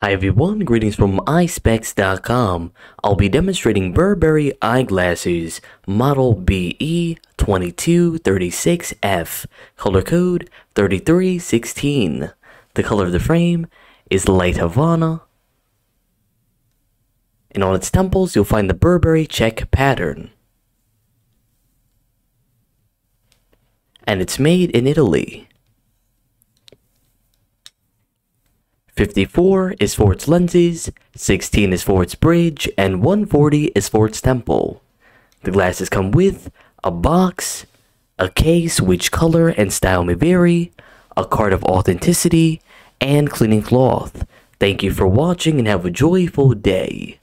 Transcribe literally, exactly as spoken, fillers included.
Hi everyone, greetings from eye specs dot com. I'll be demonstrating Burberry eyeglasses, model B E two two three six F, color code thirty-three sixteen. The color of the frame is light Havana, and on its temples you'll find the Burberry check pattern. And it's made in Italy. fifty-four is for its lenses, sixteen is for its bridge, and one forty is for its temple. The glasses come with a box, a case which color and style may vary, a card of authenticity, and cleaning cloth. Thank you for watching and have a joyful day.